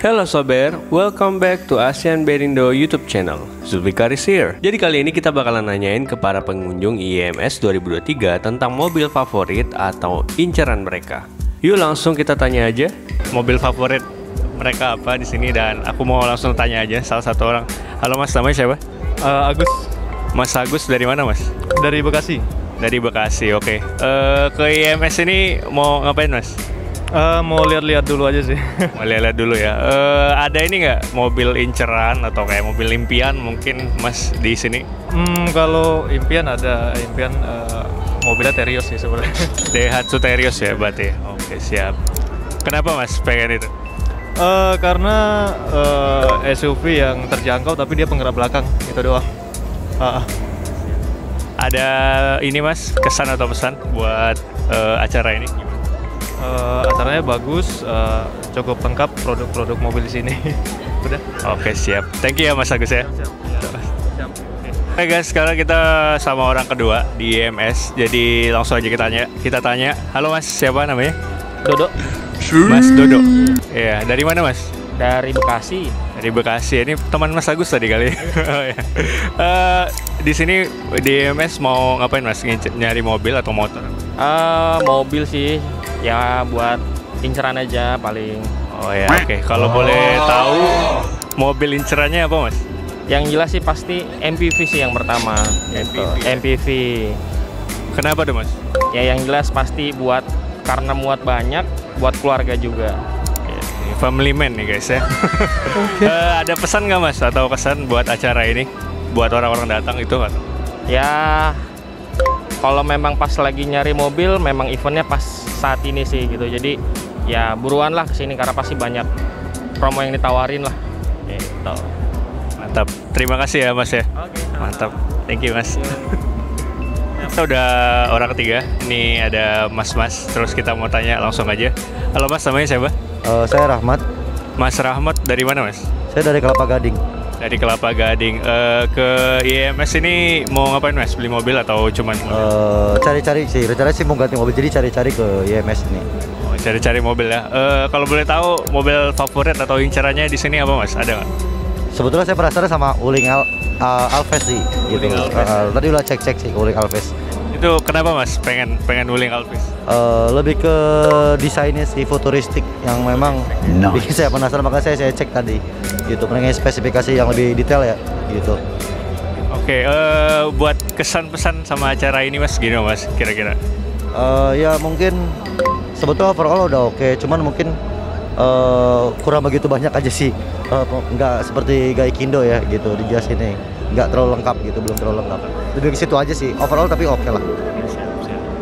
Halo Sober, welcome back to ASEAN Berindo YouTube channel. Zulfikar is here. Jadi kali ini kita bakalan nanyain ke para pengunjung IMS 2023 tentang mobil favorit atau inceran mereka. Yuk langsung kita tanya aja mobil favorit mereka apa di sini, dan aku mau langsung tanya aja salah satu orang. Halo Mas, namanya siapa? Agus. Mas Agus dari mana Mas? Dari Bekasi. Dari Bekasi, oke. Ke IMS ini mau ngapain Mas? Mau lihat-lihat dulu aja sih. Mau lihat-lihat dulu ya. Ada ini nggak mobil inceran atau kayak mobil impian mungkin Mas di sini? Kalau impian ada impian mobilnya Terios sih sebenarnya. Daihatsu Terios ya berarti. Oke, siap. Kenapa Mas pengen itu? Karena SUV yang terjangkau tapi dia penggerak belakang itu doang. Ada ini Mas kesan atau pesan buat acara ini? Acaranya bagus, cukup lengkap produk-produk mobil di sini. Udah. Oke, siap. Thank you ya Mas Agus ya. Siap. Oke guys, sekarang kita sama orang kedua di IMS. Jadi langsung aja kita tanya. Halo Mas, siapa namanya? Dodo. Mas Dodo. Iya, dari mana Mas? Dari Bekasi. Dari Bekasi. Ini teman Mas Agus tadi kali. Di sini di IMS mau ngapain Mas? Nyari mobil atau motor? Mobil sih. Ya buat inceran aja paling. Oh ya, oke. Kalau boleh tahu mobil incerannya apa Mas? Yang jelas sih pasti MPV sih yang pertama. MPV. Kenapa tuh Mas? Ya yang jelas pasti buat karena muat banyak, buat keluarga juga. Family man nih guys ya. Okay. Ada pesan nggak Mas atau kesan buat acara ini? Buat orang-orang datang itu Mas? Ya. Kalau memang pas lagi nyari mobil, memang eventnya pas saat ini sih gitu. Jadi ya buruan lah kesini karena pasti banyak promo yang ditawarin lah. Gitu. Mantap. Terima kasih ya Mas ya. Okay, mantap. Thank you Mas. Kita udah orang ketiga. Ini ada Mas. Terus kita mau tanya langsung aja. Halo Mas, namanya siapa? Saya Rahmat. Mas Rahmat dari mana Mas? Saya dari Kelapa Gading. Dari Kelapa Gading. Ke IMS ini mau ngapain Mas? Beli mobil atau cuman cari-cari sih? Rencananya sih mau ganti mobil, jadi cari-cari ke IMS ini. Oh, cari-cari mobil ya. Kalau boleh tahu mobil favorit atau incerannya di sini apa Mas? Ada nggak? Sebetulnya saya penasaran sama Wuling Alvez sih. Gitu. Tadi udah cek-cek sih Wuling Alvez. Itu kenapa Mas pengen Wuling Alvez? Lebih ke desainnya sih, futuristik yang memang bikin saya penasaran, makanya saya cek tadi. Gitu, pengen spesifikasi yang lebih detail ya, gitu. Oke, buat kesan-pesan sama acara ini Mas, gini Mas, kira-kira? Ya mungkin sebetulnya overall udah oke, cuman mungkin kurang begitu banyak aja sih. Nggak seperti Gaikindo ya, gitu, di jas ini. Nggak terlalu lengkap gitu, belum terlalu lengkap. Lebih ke situ aja sih, overall tapi oke lah.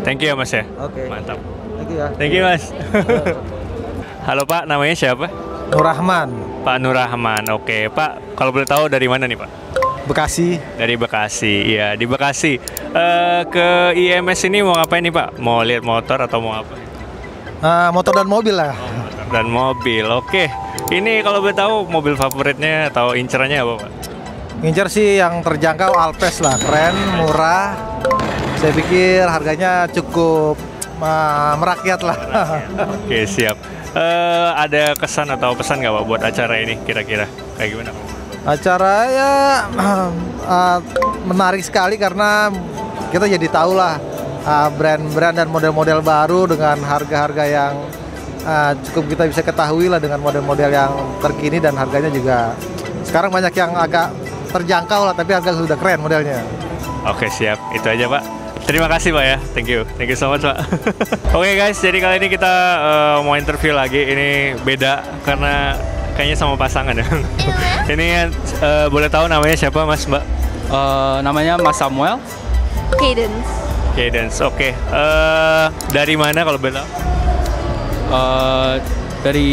Thank you ya Mas ya. Oke. Mantap. Thank you ya. Thank you Mas. Halo Pak, namanya siapa? Nurrahman. Pak Nurrahman, oke. Pak, kalau boleh tahu dari mana nih Pak? Bekasi. Dari Bekasi, iya di Bekasi. Ke IMS ini mau ngapain nih Pak? Mau lihat motor atau mau apa? Motor dan mobil lah. Oh, motor dan mobil, oke. Ini kalau boleh tahu mobil favoritnya atau incerannya apa Pak? Incer sih yang terjangkau Alvez lah, keren, murah. Saya pikir harganya cukup merakyat lah. Oke, siap. Ada kesan atau pesan nggak Pak buat acara ini kira-kira kayak gimana? Acara ya menarik sekali karena kita jadi tahu lah brand-brand dan model-model baru dengan harga-harga yang cukup kita bisa ketahui lah, dengan model-model yang terkini, dan harganya juga sekarang banyak yang agak terjangkau lah tapi harga sudah keren modelnya. Oke, siap, itu aja Pak. Terima kasih Pak ya, thank you so much Pak. Oke guys, jadi kali ini kita mau interview lagi, ini beda karena kayaknya sama pasangan ya. Ini boleh tahu namanya siapa Mas Mbak? Namanya Mas Samuel. Cadence, oke. Dari mana kalau boleh tahu? Dari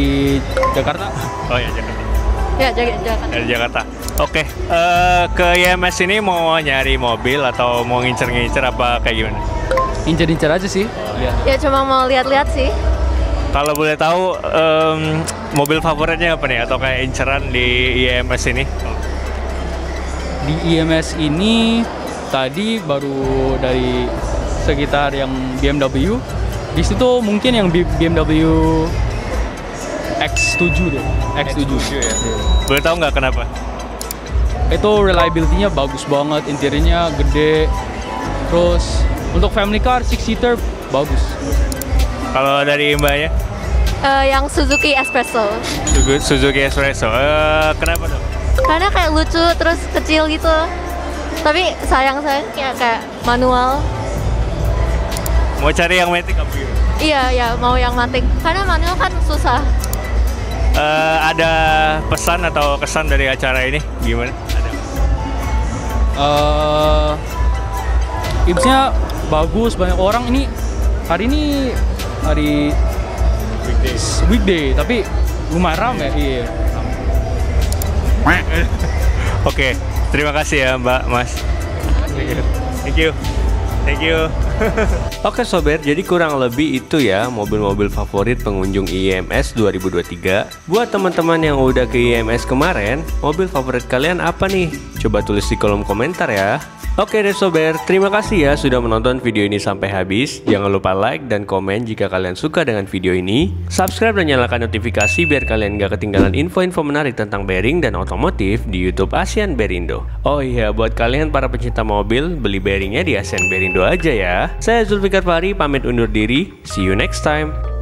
Jakarta. Oh ya, Jakarta. Ya, Jakarta. Oke, ke IMS ini mau nyari mobil atau mau ngincer-ngincer apa kayak gimana? Ngincer-ngincer aja sih. Ya cuma mau lihat-lihat sih. Kalau boleh tahu mobil favoritnya apa nih atau kayak inceran di IMS ini? Di IMS ini tadi baru dari sekitar yang BMW. Di situ mungkin yang BMW X7 deh. X7 ya. Boleh tahu nggak kenapa? Itu reliability-nya bagus banget, interiornya gede. Terus untuk family car 6-seater bagus. Kalau dari mbaknya? Yang Suzuki Espresso. Suzuki Espresso. Kenapa tuh? Karena kayak lucu, terus kecil gitu. Tapi sayang kayak manual. Mau cari yang matic apa gitu? Iya, ya mau yang matic. Karena manual kan susah. Ada pesan atau kesan dari acara ini? Gimana? Ada. Ibsnya bagus, banyak orang. Ini hari weekday, tapi lumayan ramai ya. Iya. Oke, terima kasih ya Mbak, Mas. Thank you. Oke sobat, jadi kurang lebih itu ya mobil-mobil favorit pengunjung IMS 2023. Buat teman-teman yang udah ke IMS kemarin, mobil favorit kalian apa nih? Coba tulis di kolom komentar ya. Oke deh sobat, terima kasih ya sudah menonton video ini sampai habis. Jangan lupa like dan komen jika kalian suka dengan video ini. Subscribe dan nyalakan notifikasi biar kalian gak ketinggalan info-info menarik tentang bearing dan otomotif di YouTube ASEAN Berindo. Oh iya, buat kalian para pencinta mobil, beli bearingnya di ASEAN Berindo aja ya. Saya Zulfikar Fahri, pamit undur diri. See you next time.